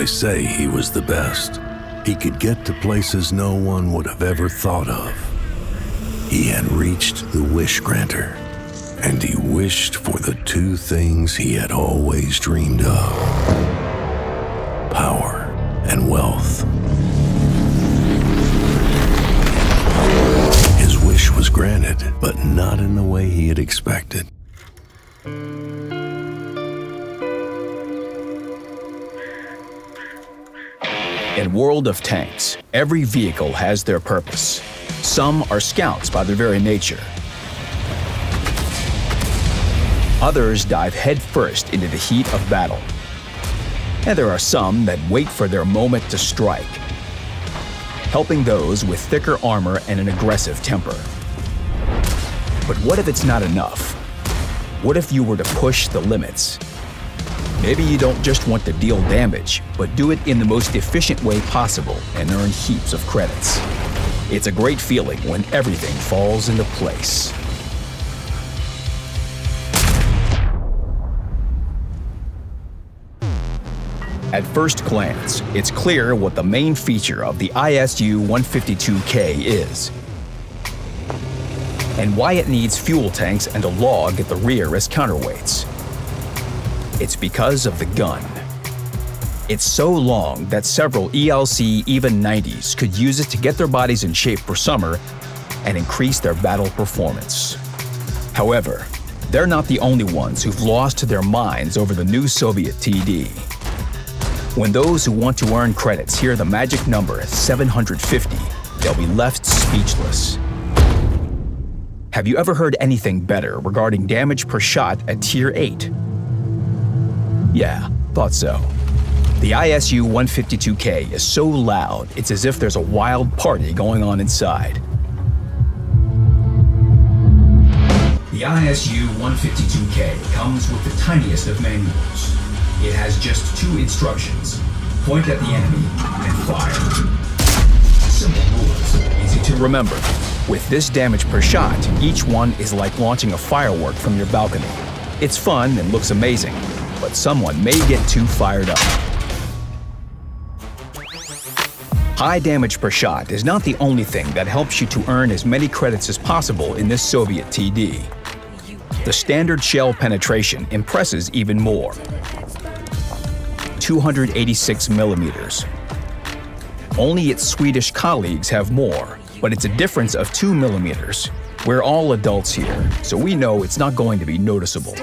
They say he was the best. He could get to places no one would have ever thought of. He had reached the wish granter, and he wished for the two things he had always dreamed of: power and wealth. His wish was granted, but not in the way he had expected. In World of Tanks, every vehicle has their purpose. Some are scouts by their very nature. Others dive headfirst into the heat of battle. And there are some that wait for their moment to strike, helping those with thicker armor and an aggressive temper. But what if it's not enough? What if you were to push the limits? Maybe you don't just want to deal damage, but do it in the most efficient way possible and earn heaps of credits. It's a great feeling when everything falls into place. At first glance, it's clear what the main feature of the ISU-152K is, and why it needs fuel tanks and a log at the rear as counterweights. It's because of the gun. It's so long that several ELC even 90s could use it to get their bodies in shape for summer and increase their battle performance. However, they're not the only ones who've lost their minds over the new Soviet TD. When those who want to earn credits hear the magic number 750, they'll be left speechless. Have you ever heard anything better regarding damage per shot at Tier 8? Yeah, thought so. The ISU-152K is so loud, it's as if there's a wild party going on inside. The ISU-152K comes with the tiniest of manuals. It has just two instructions: point at the enemy and fire. Simple rules, easy to remember. With this damage per shot, each one is like launching a firework from your balcony. It's fun and looks amazing, but someone may get too fired up. High damage per shot is not the only thing that helps you to earn as many credits as possible in this Soviet TD. The standard shell penetration impresses even more. 286 millimeters. Only its Swedish colleagues have more, but it's a difference of 2 millimeters. We're all adults here, so we know it's not going to be noticeable.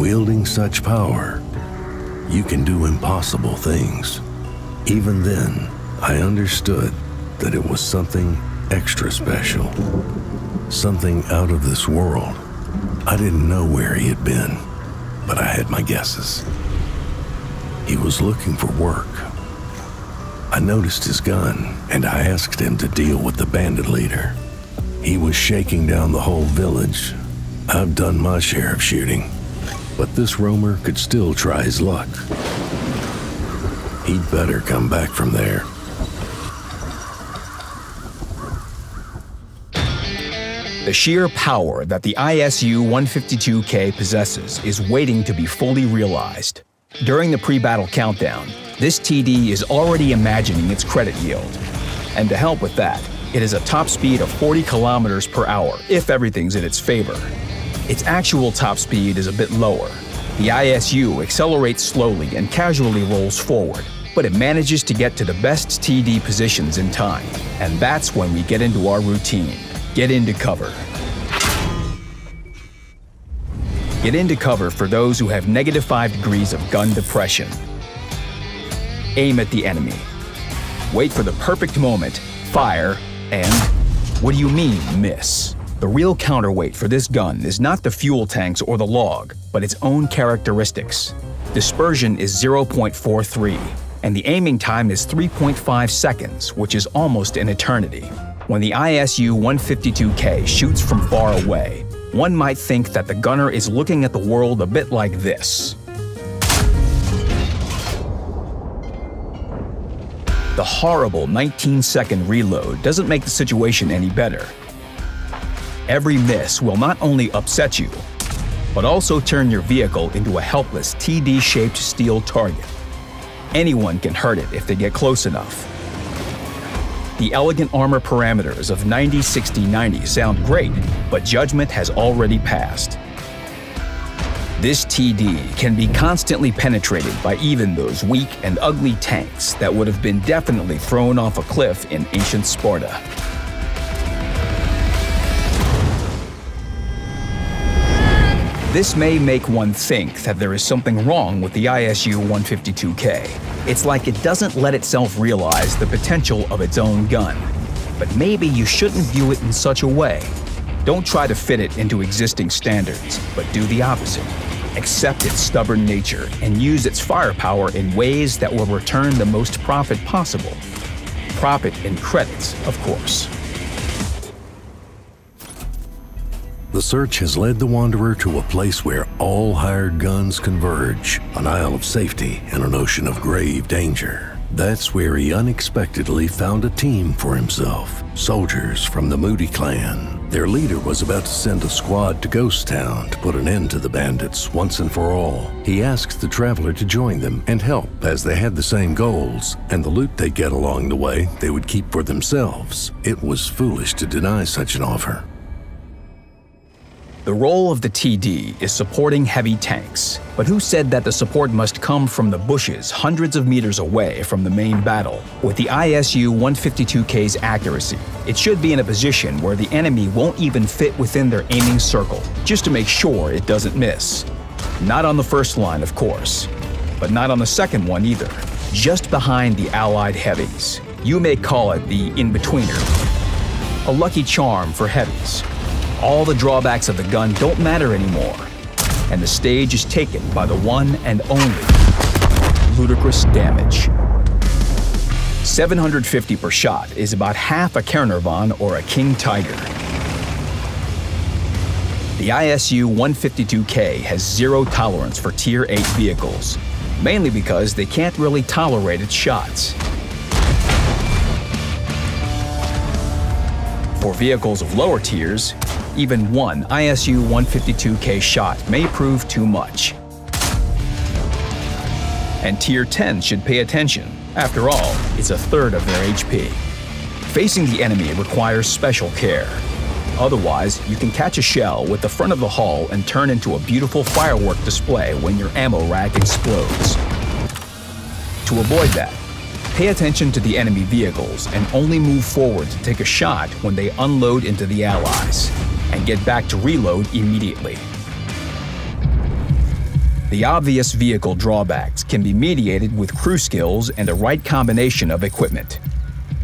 Wielding such power, you can do impossible things. Even then, I understood that it was something extra special, something out of this world. I didn't know where he had been, but I had my guesses. He was looking for work. I noticed his gun, and I asked him to deal with the bandit leader. He was shaking down the whole village. I've done my share of shooting, but this roamer could still try his luck. He'd better come back from there. The sheer power that the ISU-152K possesses is waiting to be fully realized. During the pre-battle countdown, this TD is already imagining its credit yield. And to help with that, it is a top speed of 40 kilometers per hour, if everything's in its favor. Its actual top speed is a bit lower. The ISU accelerates slowly and casually rolls forward, but it manages to get to the best TD positions in time. And that's when we get into our routine. Get into cover. Get into cover for those who have -5 degrees of gun depression. Aim at the enemy. Wait for the perfect moment, fire, and what do you mean, miss? The real counterweight for this gun is not the fuel tanks or the log, but its own characteristics. Dispersion is 0.43, and the aiming time is 3.5 seconds, which is almost an eternity. When the ISU-152K shoots from far away, one might think that the gunner is looking at the world a bit like this. The horrible 19-second reload doesn't make the situation any better. Every miss will not only upset you, but also turn your vehicle into a helpless TD-shaped steel target. Anyone can hurt it if they get close enough. The elegant armor parameters of 90-60-90 sound great, but judgment has already passed. This TD can be constantly penetrated by even those weak and ugly tanks that would have been definitely thrown off a cliff in ancient Sparta. This may make one think that there is something wrong with the ISU-152K. It's like it doesn't let itself realize the potential of its own gun. But maybe you shouldn't view it in such a way. Don't try to fit it into existing standards, but do the opposite. Accept its stubborn nature and use its firepower in ways that will return the most profit possible. Profit in credits, of course. The search has led the Wanderer to a place where all hired guns converge, an isle of safety and an ocean of grave danger. That's where he unexpectedly found a team for himself, soldiers from the Moody clan. Their leader was about to send a squad to Ghost Town to put an end to the bandits once and for all. He asked the traveler to join them and help, as they had the same goals, and the loot they get along the way they would keep for themselves. It was foolish to deny such an offer. The role of the TD is supporting heavy tanks, but who said that the support must come from the bushes hundreds of meters away from the main battle? With the ISU-152K's accuracy, it should be in a position where the enemy won't even fit within their aiming circle, just to make sure it doesn't miss. Not on the first line, of course, but not on the second one either. Just behind the allied heavies. You may call it the in-betweener. A lucky charm for heavies. All the drawbacks of the gun don't matter anymore, and the stage is taken by the one and only ludicrous damage. 750 per shot is about half a Carnarvon or a King Tiger. The ISU-152K has zero tolerance for Tier 8 vehicles, mainly because they can't really tolerate its shots. For vehicles of lower tiers, even one ISU-152K shot may prove too much. And Tier 10 should pay attention. After all, it's a third of their HP. Facing the enemy requires special care. Otherwise, you can catch a shell with the front of the hull and turn into a beautiful firework display when your ammo rack explodes. To avoid that, pay attention to the enemy vehicles and only move forward to take a shot when they unload into the allies, and get back to reload immediately. The obvious vehicle drawbacks can be mediated with crew skills and the right combination of equipment.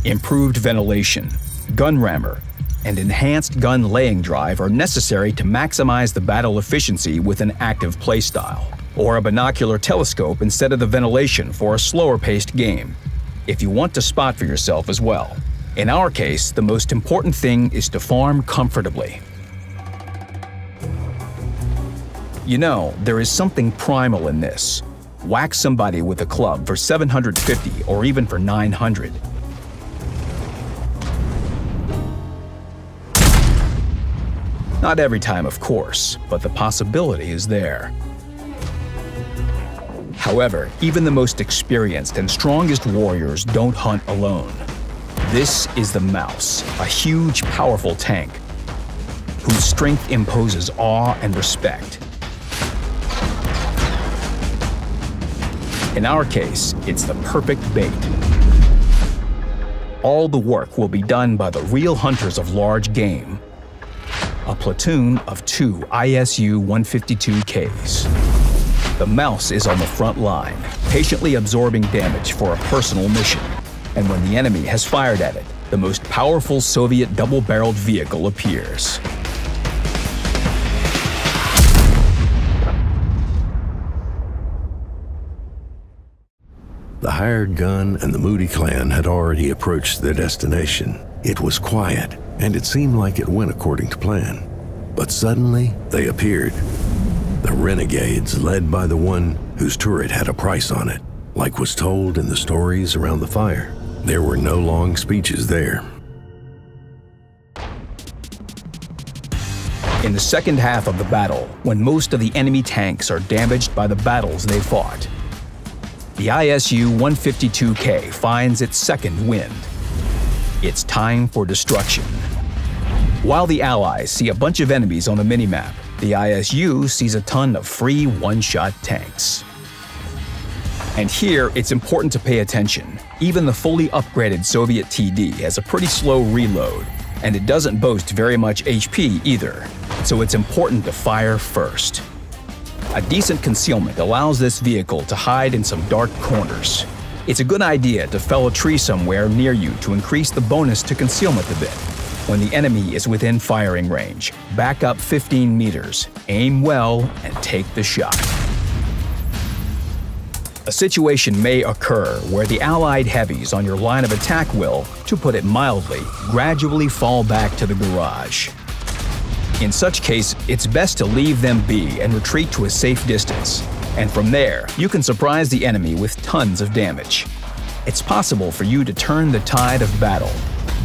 Improved ventilation, gun rammer, and enhanced gun laying drive are necessary to maximize the battle efficiency with an active playstyle, or a binocular telescope instead of the ventilation for a slower-paced game, if you want to spot for yourself as well. In our case, the most important thing is to farm comfortably. You know, there is something primal in this. Whack somebody with a club for 750 or even for 900. Not every time, of course, but the possibility is there. However, even the most experienced and strongest warriors don't hunt alone. This is the Maus, a huge, powerful tank, whose strength imposes awe and respect. In our case, it's the perfect bait. All the work will be done by the real hunters of large game, a platoon of two ISU-152Ks. The Maus is on the front line, patiently absorbing damage for a personal mission. And when the enemy has fired at it, the most powerful Soviet double-barreled vehicle appears. The hired gun and the Moody clan had already approached their destination. It was quiet, and it seemed like it went according to plan. But suddenly, they appeared. The renegades, led by the one whose turret had a price on it, like was told in the stories around the fire. There were no long speeches there. In the second half of the battle, when most of the enemy tanks are damaged by the battles they fought, the ISU-152K finds its second wind. It's time for destruction. While the Allies see a bunch of enemies on the minimap, the ISU sees a ton of free one-shot tanks. And here, it's important to pay attention. Even the fully upgraded Soviet TD has a pretty slow reload, and it doesn't boast very much HP either, so it's important to fire first. A decent concealment allows this vehicle to hide in some dark corners. It's a good idea to fell a tree somewhere near you to increase the bonus to concealment a bit. When the enemy is within firing range, back up 15 meters, aim well, and take the shot. A situation may occur where the Allied heavies on your line of attack will, to put it mildly, gradually fall back to the garage. In such case, it's best to leave them be and retreat to a safe distance, and from there, you can surprise the enemy with tons of damage. It's possible for you to turn the tide of battle.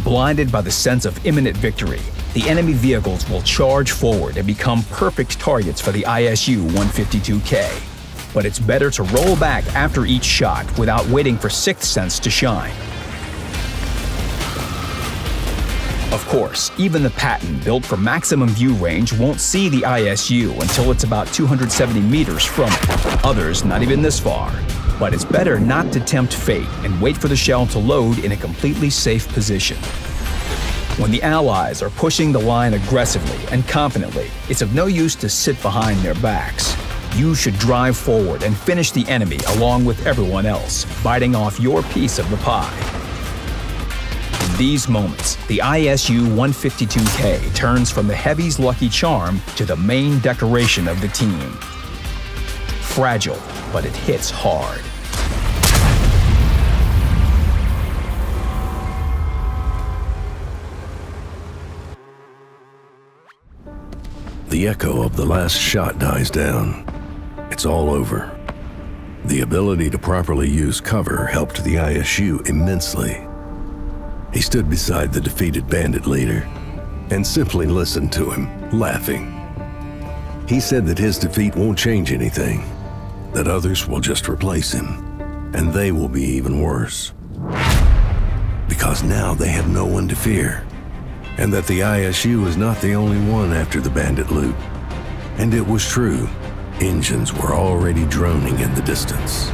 Blinded by the sense of imminent victory, the enemy vehicles will charge forward and become perfect targets for the ISU-152K. But it's better to roll back after each shot without waiting for sixth sense to shine. Of course, even the Patton built for maximum view range won't see the ISU until it's about 270 meters from it, others not even this far. But it's better not to tempt fate and wait for the shell to load in a completely safe position. When the Allies are pushing the line aggressively and confidently, it's of no use to sit behind their backs. You should drive forward and finish the enemy along with everyone else, biting off your piece of the pie. In these moments, the ISU-152K turns from the heavy's lucky charm to the main decoration of the team. Fragile, but it hits hard. The echo of the last shot dies down. It's all over. The ability to properly use cover helped the ISU immensely. He stood beside the defeated bandit leader and simply listened to him, laughing. He said that his defeat won't change anything, that others will just replace him, and they will be even worse. Because now they have no one to fear, and that the ISU is not the only one after the bandit loot. And it was true. Engines were already droning in the distance.